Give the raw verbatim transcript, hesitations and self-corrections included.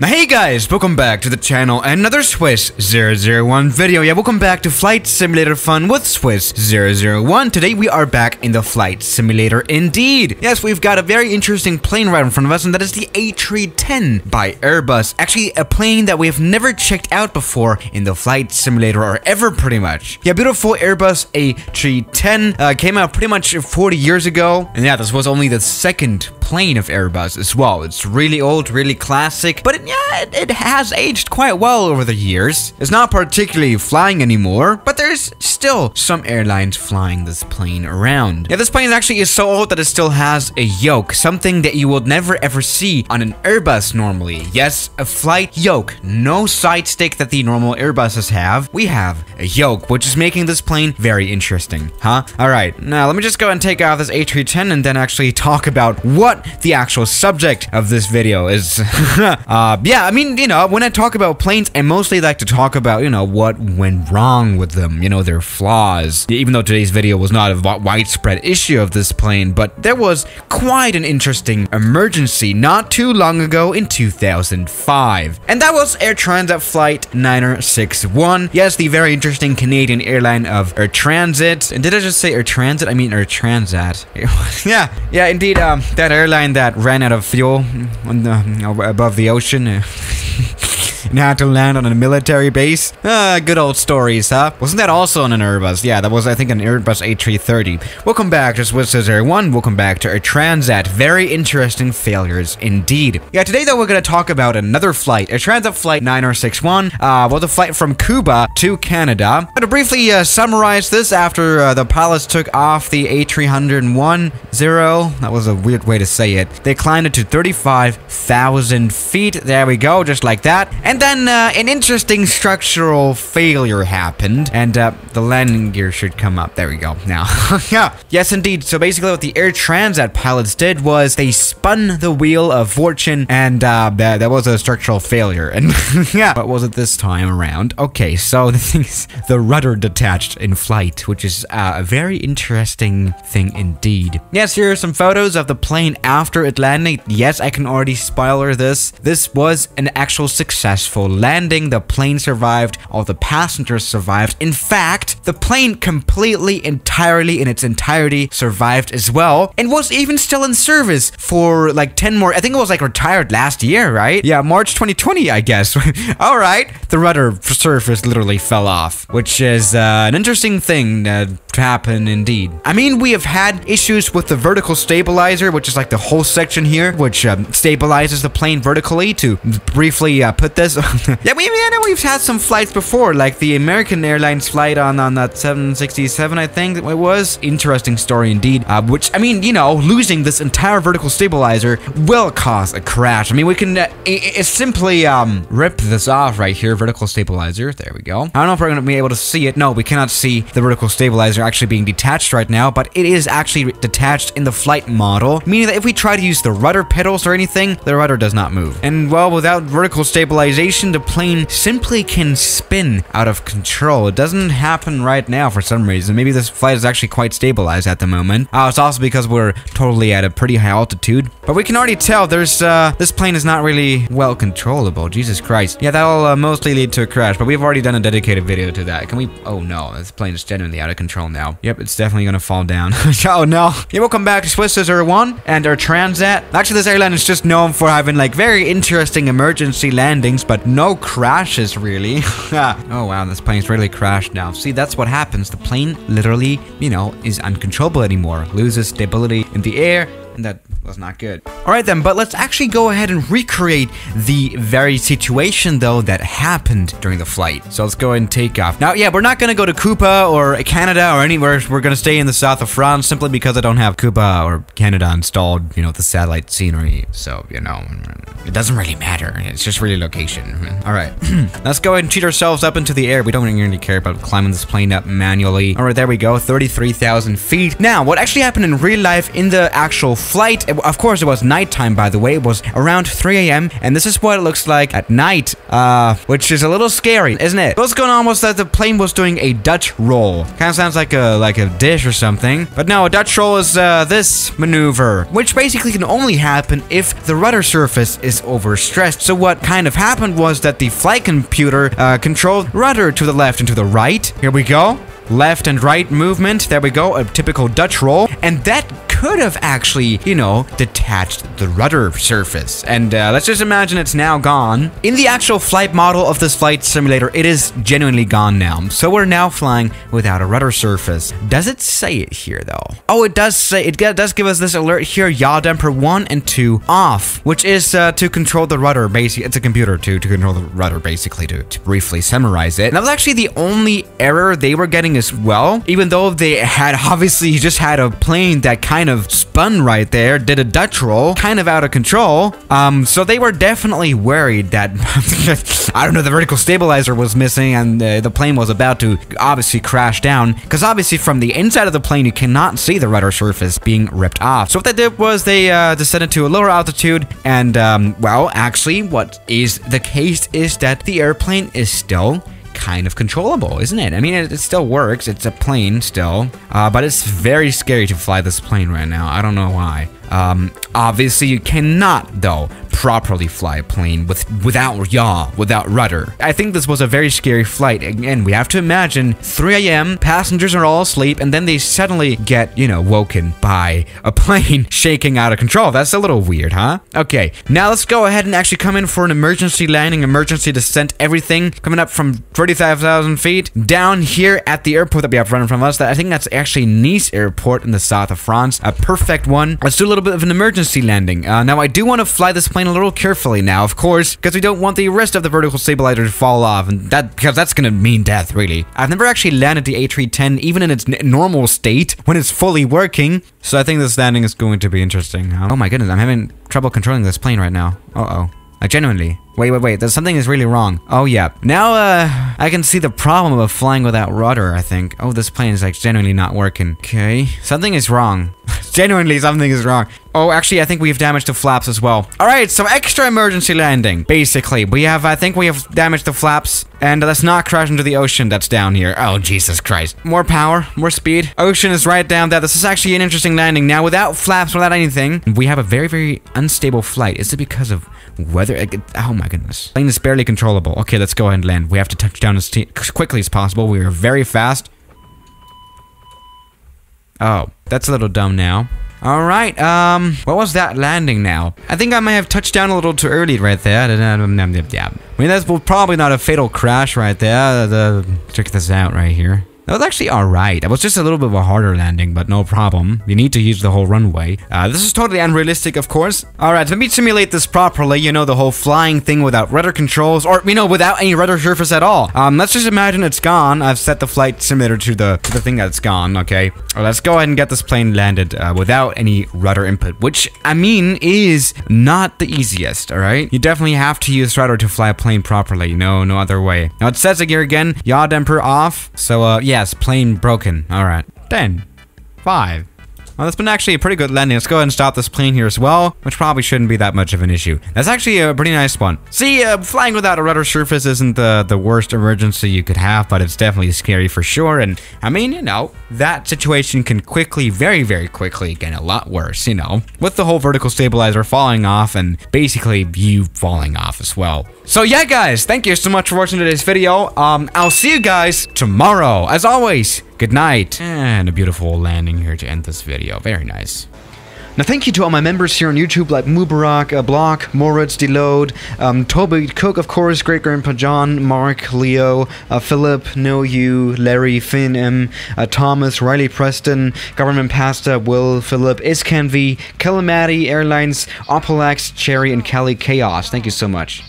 Hey guys, welcome back to the channel, another Swiss zero zero one video. Yeah, welcome back to Flight Simulator Fun with Swiss zero zero one. Today we are back in the Flight Simulator indeed. Yes, we've got a very interesting plane right in front of us, and that is the A three ten by Airbus. Actually, a plane that we have never checked out before in the Flight Simulator or ever, pretty much. Yeah, beautiful Airbus A three ten uh, came out pretty much forty years ago. And yeah, this was only the second plane of Airbus as well. It's really old, really classic, but it, yeah, it, it has aged quite well over the years. It's not particularly flying anymore, but there's still some airlines flying this plane around. Yeah, this plane actually is so old that it still has a yoke, something that you will never ever see on an Airbus normally. Yes, a flight yoke, no side stick that the normal Airbuses have. We have a yoke, which is making this plane very interesting, huh? All right, now let me just go and take out this A three ten and then actually talk about what the actual subject of this video is. uh, yeah, I mean, you know, when I talk about planes, I mostly like to talk about, you know, what went wrong with them, you know, their flaws. Even though today's video was not a widespread issue of this plane, but there was quite an interesting emergency not too long ago in two thousand five. And that was Air Transat Flight nine sixty-one. Yes, the very interesting Canadian airline of Air Transat. And did I just say Air Transat? I mean Air Transat. yeah, yeah, indeed, um, that airline. Airline that ran out of fuel on the, above the ocean and had to land on a military base. Ah, good old stories, huh? Wasn't that also on an Airbus? Yeah, that was, I think, an Airbus A three thirty. Welcome back to Swiss zero zero one. Welcome back to Air Transat. Very interesting failures indeed. Yeah, today, though, we're going to talk about another flight, Air Transat Flight nine sixty-one. Uh, well, the flight from Cuba to Canada. I'm going to briefly uh, summarize this after uh, the pilots took off the A three oh one zero. That was a weird way to say it. They climbed it to thirty-five thousand feet. There we go, just like that. And then uh, an interesting structural failure happened, and uh, the landing gear should come up. There we go. Now, yeah, yes, indeed. So basically, what the Air Transat pilots did was they spun the wheel of fortune, and uh, that, that was a structural failure. And yeah, what was it this time around? Okay, so the thing is, the rudder detached in flight, which is uh, a very interesting thing indeed. Yes, here are some photos of the plane after it landed. Yes, I can already spoiler this. This was an actual successful landing. The plane survived. All the passengers survived. In fact, the plane completely, entirely, in its entirety survived as well, and was even still in service for like ten more. I think it was like retired last year, right? Yeah, March twenty twenty, I guess. All right. The rudder surface literally fell off, which is uh, an interesting thing that happened indeed. I mean, we have had issues with the vertical stabilizer, which is like the whole section here, which um, stabilizes the plane vertically. To briefly uh, put this, yeah, we, yeah, we've had some flights before, like the American Airlines flight on on that seven sixty-seven, I think it was. Interesting story indeed. Uh, which I mean, you know, losing this entire vertical stabilizer will cause a crash. I mean, we can uh, it, it simply um, rip this off right here, vertical stabilizer. There we go. I don't know if we're gonna be able to see it. No, we cannot see the vertical stabilizer actually being detached right now, but it is actually detached in the flight model, meaning that if we try to use the rudder pedals or anything, the rudder does not move. And well, without vertical stabilization, the plane simply can spin out of control. It doesn't happen right now for some reason. Maybe this flight is actually quite stabilized at the moment. Uh, it's also because we're totally at a pretty high altitude, but we can already tell there's uh, this plane is not really well controllable. Jesus Christ. Yeah, that'll uh, mostly lead to a crash, but we've already done a dedicated video to that. Can we? Oh no, this plane is genuinely out of control now. Yep, it's definitely gonna fall down. Oh no. Yeah, welcome back to Swiss zero zero one and our Transat. Actually, this airline is just known for having like very interesting emergency landings, but no crashes really. Oh wow, this plane's really crashed now. See, that's what happens. The plane literally, you know, is uncontrollable anymore, loses stability in the air, and that was not good. All right then, but let's actually go ahead and recreate the very situation though that happened during the flight. So let's go ahead and take off. Now, yeah, we're not gonna go to Cuba or Canada or anywhere. We're gonna stay in the south of France simply because I don't have Cuba or Canada installed, you know, the satellite scenery. So, you know, it doesn't really matter. It's just really location. All right, let's go ahead and cheat ourselves up into the air. We don't really care about climbing this plane up manually. All right, there we go, thirty-three thousand feet. Now, what actually happened in real life in the actual flight, of course it was nighttime, by the way. It was around three A M and this is what it looks like at night, uh, which is a little scary, isn't it? What's going on was that the plane was doing a Dutch roll. Kind of sounds like a like a dish or something, but no, a Dutch roll is uh, this maneuver, which basically can only happen if the rudder surface is overstressed. So what kind of happened was that the flight computer uh, controlled rudder to the left and to the right. Here we go. Left and right movement. There we go. A typical Dutch roll. And that could have actually, you know, detached the rudder surface. And uh, let's just imagine it's now gone. In the actual flight model of this flight simulator, it is genuinely gone now. So we're now flying without a rudder surface. Does it say it here, though? Oh, it does say, it does give us this alert here, yaw damper one and two off, which is uh, to control the rudder, basically. It's a computer to, to control the rudder, basically, to, to briefly summarize it. And that was actually the only error they were getting as well, even though they had obviously just had a plane that kind of Of spun right there, did a Dutch roll, kind of out of control. Um, so they were definitely worried that I don't know, the vertical stabilizer was missing, and uh, the plane was about to obviously crash down. Because obviously, from the inside of the plane, you cannot see the rudder surface being ripped off. So what they did was they uh, descended to a lower altitude, and um, well, actually, what is the case is that the airplane is still kind of controllable, isn't it? I mean, it, it still works. It's a plane still, uh, but it's very scary to fly this plane right now. I don't know why. Um, obviously, you cannot, though, properly fly a plane with without yaw, without rudder. I think this was a very scary flight. Again, we have to imagine three A M, passengers are all asleep, and then they suddenly get, you know, woken by a plane shaking out of control. That's a little weird, huh? Okay, now let's go ahead and actually come in for an emergency landing, emergency descent, everything. Coming up from thirty-five thousand feet, down here at the airport that we have right in front of us. That I think that's actually Nice Airport in the south of France. A perfect one. Let's do a little bit of an emergency landing. Uh, now, I do want to fly this plane a little carefully now, of course, because we don't want the rest of the vertical stabilizer to fall off, and that because that's gonna mean death, really. I've never actually landed the A three ten even in its n normal state when it's fully working, so I think this landing is going to be interesting. Oh my goodness, I'm having trouble controlling this plane right now. Uh-oh. Like, genuinely. Wait, wait, wait. There's something is really wrong. Oh, yeah. Now, uh, I can see the problem of flying without rudder, I think. Oh, this plane is, like, genuinely not working. Okay. Something is wrong. Genuinely, something is wrong. Oh, actually, I think we've damaged the flaps as well. All right, so extra emergency landing. Basically, we have, I think we have damaged the flaps. And let's not crash into the ocean that's down here. Oh, Jesus Christ. More power, more speed. Ocean is right down there. This is actually an interesting landing. Now, without flaps, without anything, we have a very, very unstable flight. Is it because of weather? Oh, my. My goodness. Plane is barely controllable. Okay, let's go ahead and land. We have to touch down as quickly as possible. We are very fast. Oh, that's a little dumb now. Alright, um, what was that landing now? I think I may have touched down a little too early right there. I mean, that's probably not a fatal crash right there. Check this out right here. That was actually alright. It was just a little bit of a harder landing, but no problem. You need to use the whole runway. Uh, this is totally unrealistic, of course. Alright, let me simulate this properly. You know, the whole flying thing without rudder controls, or, you know, without any rudder surface at all. Um, let's just imagine it's gone. I've set the flight simulator to the, to the thing that's gone, okay? Well, let's go ahead and get this plane landed uh, without any rudder input, which, I mean, is not the easiest, alright? You definitely have to use rudder to fly a plane properly. No, no other way. Now, it says it here again, yaw damper off. So, uh, yeah. Yes, plane broken. All right. ten, five. Well, that's been actually a pretty good landing. Let's go ahead and stop this plane here as well, which probably shouldn't be that much of an issue. That's actually a pretty nice one. See, uh, flying without a rudder surface isn't the, the worst emergency you could have, but it's definitely scary for sure. And, I mean, you know, that situation can quickly, very, very quickly get a lot worse, you know, with the whole vertical stabilizer falling off and basically you falling off as well. So, yeah, guys, thank you so much for watching today's video. Um, I'll see you guys tomorrow. As always, good night, and a beautiful landing here to end this video. Very nice. Now, thank you to all my members here on YouTube, like Mubarak, uh, Block, Moritz, Deload, um, Toby Cook, of course, Great Grandpa John, Mark, Leo, uh, Philip, Know You, Larry, Finn, M, uh, Thomas, Riley Preston, Government Pasta, Will, Philip, Iskanvi, Kalamati, Airlines, Opalax, Cherry, and Cali Chaos. Thank you so much.